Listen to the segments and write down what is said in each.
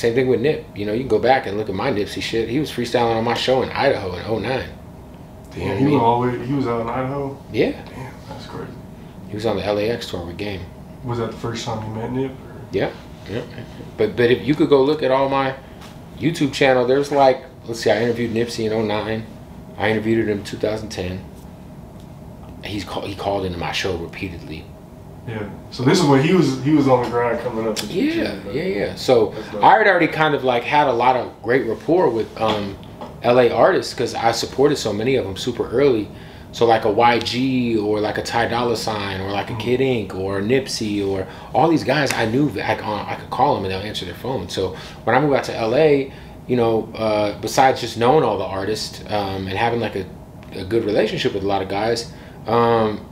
Same thing with Nip. You know, you can go back and look at my Nipsey shit. He was freestyling on my show in Idaho in 09. Damn, you know he was out in Idaho? Yeah. Damn, that's crazy. He was on the LAX tour with Game. Was that the first time you met Nip? Or? Yeah. Yeah. But if you could go look at all my YouTube channel, there's like, let's see, I interviewed Nipsey in 09. I interviewed him in 2010. He called into my show repeatedly. Yeah. So this is when he was on the grind coming up to the Yeah. So I had already kind of like had a lot of great rapport with LA artists because I supported so many of them super early. So like a YG or like a Ty Dolla Sign or like a Kid Ink or Nipsey or all these guys I knew that I could call them and they'll answer their phone. So when I moved out to LA, you know, besides just knowing all the artists and having like a good relationship with a lot of guys,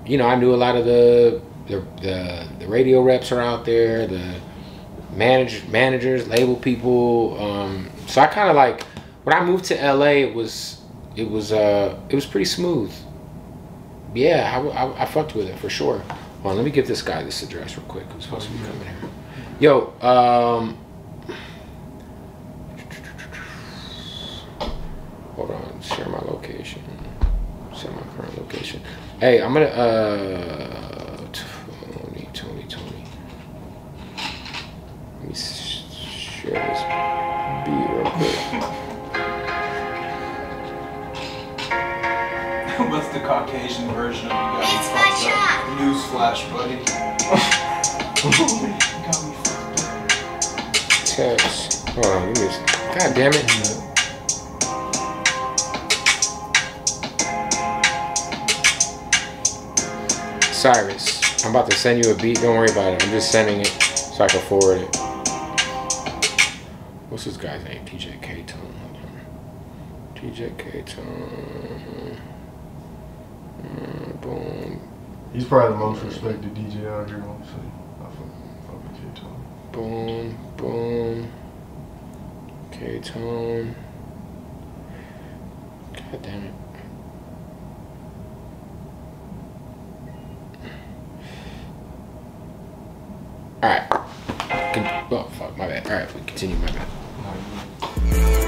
you know, I knew a lot of the radio reps are out there, the managers, label people. So I kind of like when I moved to LA, it was pretty smooth. Yeah, I fucked with it for sure. Hold on, let me give this guy this address real quick. Who's supposed to be coming here? Yo, hold on, share my location. Share my current location. Hey, I'm gonna Tony. Let me share this B real quick. What's the Caucasian version of you got me fucked up? Newsflash, buddy. You got me fucked up. Text. Hold on, let me just. God damn it. No. Cyrus, I'm about to send you a beat, don't worry about it. I'm just sending it so I can forward it. What's this guy's name? TJ K Tone. TJ K Tone. Boom. He's probably the most respected DJ out here, honestly. I fuck with K Tone. Boom, boom. K Tone. God damn it. Alright. Oh, fuck, my bad. Alright, we continue, my bad.